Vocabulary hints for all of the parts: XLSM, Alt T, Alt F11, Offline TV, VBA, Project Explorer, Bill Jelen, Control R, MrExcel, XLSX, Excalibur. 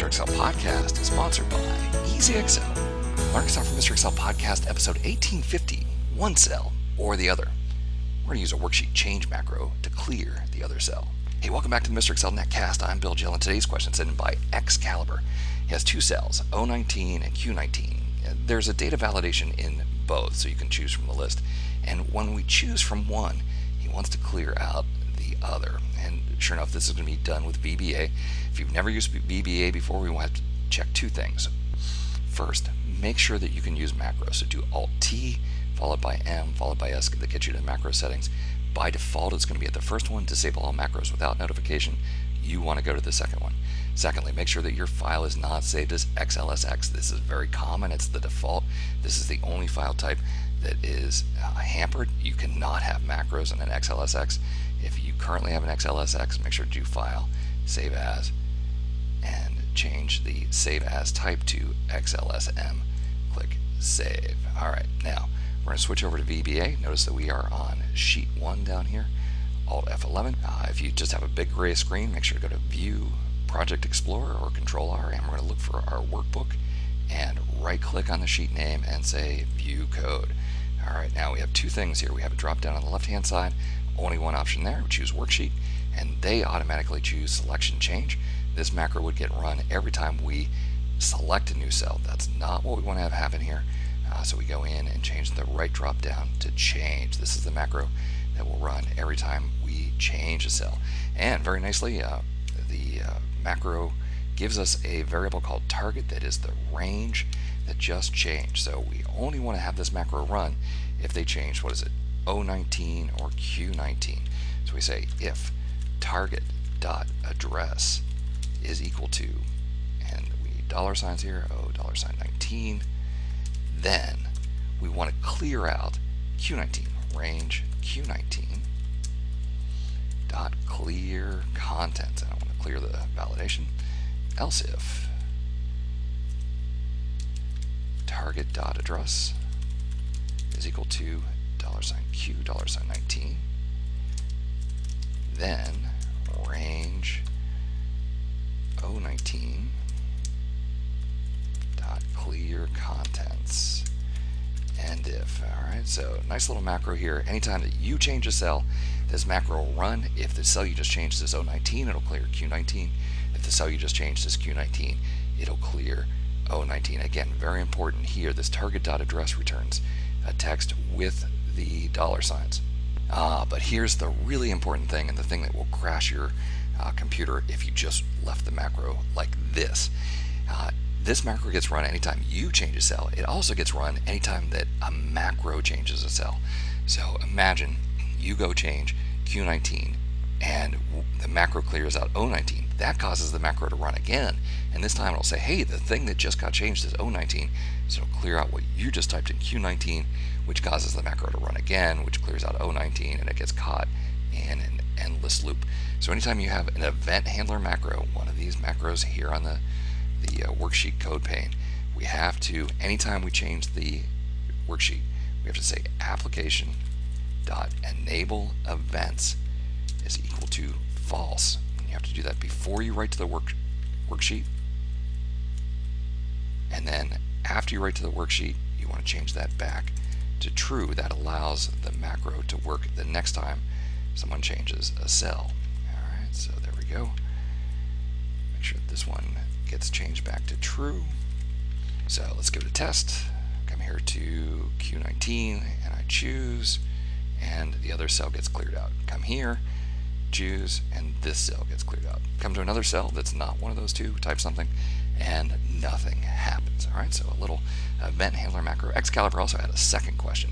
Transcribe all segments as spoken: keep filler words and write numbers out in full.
MrExcel podcast is sponsored by Easy X L. Learn Excel from MrExcel podcast episode eighteen fifty, one cell or the other. We're going to use a worksheet change macro to clear the other cell. Hey, welcome back to the MrExcel Netcast. I'm Bill Jelen. Today's question is sent in by Excalibur. He has two cells, O nineteen and Q nineteen. There's a data validation in both, so you can choose from the list. And when we choose from one, he wants to clear out the other. And sure enough, this is going to be done with V B A. If you've never used V B A before, we will have to check two things. First, make sure that you can use macros. So do Alt T, followed by M, followed by S, that gets you to macro settings. By default, it's going to be at the first one, disable all macros without notification. You want to go to the second one. Secondly, make sure that your file is not saved as X L S X. This is very common. It's the default. This is the only file type that is uh, hampered. You cannot have macros in an X L S X. If you currently have an X L S X, make sure to do File, Save As, and change the Save As type to X L S M. Click Save. All right, now we're going to switch over to V B A. Notice that we are on sheet one down here, Alt F eleven. Uh, if you just have a big gray screen, make sure to go to View, Project Explorer, or Control R, and we're going to look for our workbook and right click on the sheet name and say View Code. All right, now we have two things here. We have a drop down on the left hand side, only one option there. We choose Worksheet, and they automatically choose Selection Change. This macro would get run every time we select a new cell. That's not what we want to have happen here. Uh, so we go in and change the right drop down to Change. This is the macro that will run every time we change a cell. And very nicely, uh, the uh, macro gives us a variable called target that is the range that just changed. So we only want to have this macro run if they change, what is it, O nineteen or Q nineteen. So we say if target dot address is equal to, and we need dollar signs here, O dollar sign nineteen, then we want to clear out Q nineteen, range Q nineteen dot clear content, and I want to clear the validation. Else if target dot address is equal to dollar sign Q dollar sign nineteen, then range O nineteen dot clear contents, and if. All right, so nice little macro here. Anytime that you change a cell, this macro will run. If the cell you just changed is O nineteen, it'll clear Q nineteen. If the cell you just changed is Q nineteen, it'll clear O nineteen. Again, very important here, this target.address returns a text with the dollar signs. Uh, but here's the really important thing, and the thing that will crash your uh, computer if you just left the macro like this. Uh, this macro gets run anytime you change a cell. It also gets run anytime that a macro changes a cell. So imagine you go change Q nineteen and the macro clears out O nineteen. That causes the macro to run again, and this time it'll say, hey, the thing that just got changed is O nineteen, so clear out what you just typed in Q nineteen, which causes the macro to run again, which clears out O nineteen, and it gets caught in an endless loop. So anytime you have an event handler macro, one of these macros here on the, the uh, worksheet code pane, we have to, anytime we change the worksheet, we have to say application.enable events is equal to false. You have to do that before you write to the work, worksheet, and then after you write to the worksheet, you want to change that back to true. That allows the macro to work the next time someone changes a cell. All right, so there we go. Make sure this one gets changed back to true. So let's give it a test. Come here to Q nineteen, and I choose, and the other cell gets cleared out. Come here, choose, and this cell gets cleared out. Come to another cell that's not one of those two, type something, and nothing happens. All right, so a little event handler macro. Excalibur also had a second question.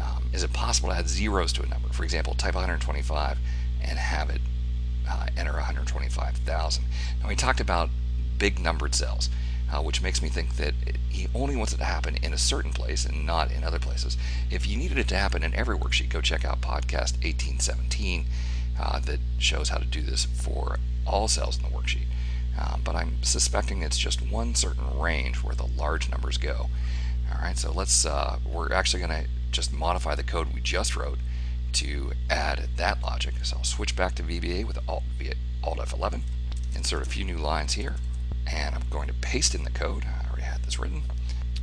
Um, is it possible to add zeros to a number? For example, type one hundred twenty-five and have it uh, enter one hundred twenty-five thousand. Now, we talked about big numbered cells, uh, which makes me think that it, he only wants it to happen in a certain place and not in other places. If you needed it to happen in every worksheet, go check out podcast eighteen seventeen. Uh, that shows how to do this for all cells in the worksheet. Uh, but I'm suspecting it's just one certain range where the large numbers go. All right, so let's, uh, we're actually going to just modify the code we just wrote to add that logic. So I'll switch back to V B A with Alt, Alt F eleven, insert a few new lines here, and I'm going to paste in the code. I already had this written.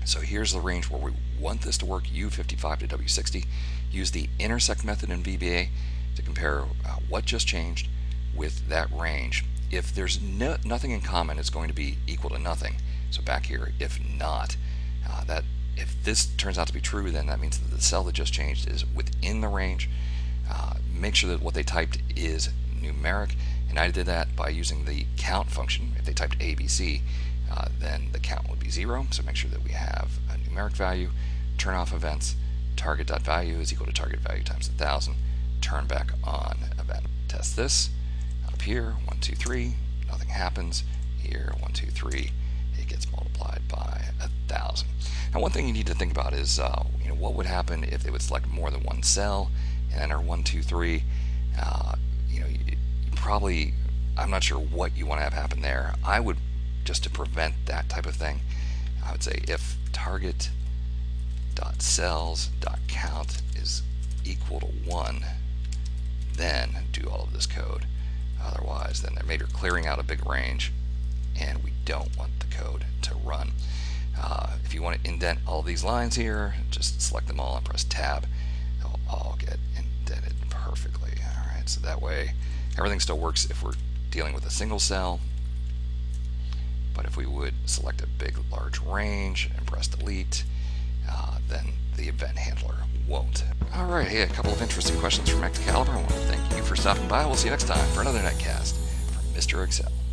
So here's the range where we want this to work, U fifty-five to W sixty. Use the intersect method in V B A to compare uh, what just changed with that range. If there's no, nothing in common, it's going to be equal to nothing. So back here, if not, uh, that if this turns out to be true, then that means that the cell that just changed is within the range. Uh, make sure that what they typed is numeric, and I did that by using the count function. If they typed A B C, uh, then the count would be zero. So make sure that we have a numeric value. Turn off events. Target.value is equal to target value times one thousand. Turn back on event. Test this. Up here, one, two, three, nothing happens. Here, one, two, three, it gets multiplied by one thousand. Now, one thing you need to think about is, uh, you know, what would happen if they would select more than one cell and enter one, two, three. Uh, you know, you, you probably, I'm not sure what you want to have happen there. I would, just to prevent that type of thing, I would say if target dot cells dot count is equal to one, then do all of this code. Otherwise, then maybe you're clearing out a big range, and we don't want the code to run. Uh, if you want to indent all these lines here, just select them all and press Tab. They'll all get indented perfectly. All right, so that way everything still works if we're dealing with a single cell. But if we would select a big, large range and press Delete, uh, then the event handler won't. All right, hey, a couple of interesting questions from Excalibur. I want to thank you for stopping by. We'll see you next time for another netcast from Mister Excel.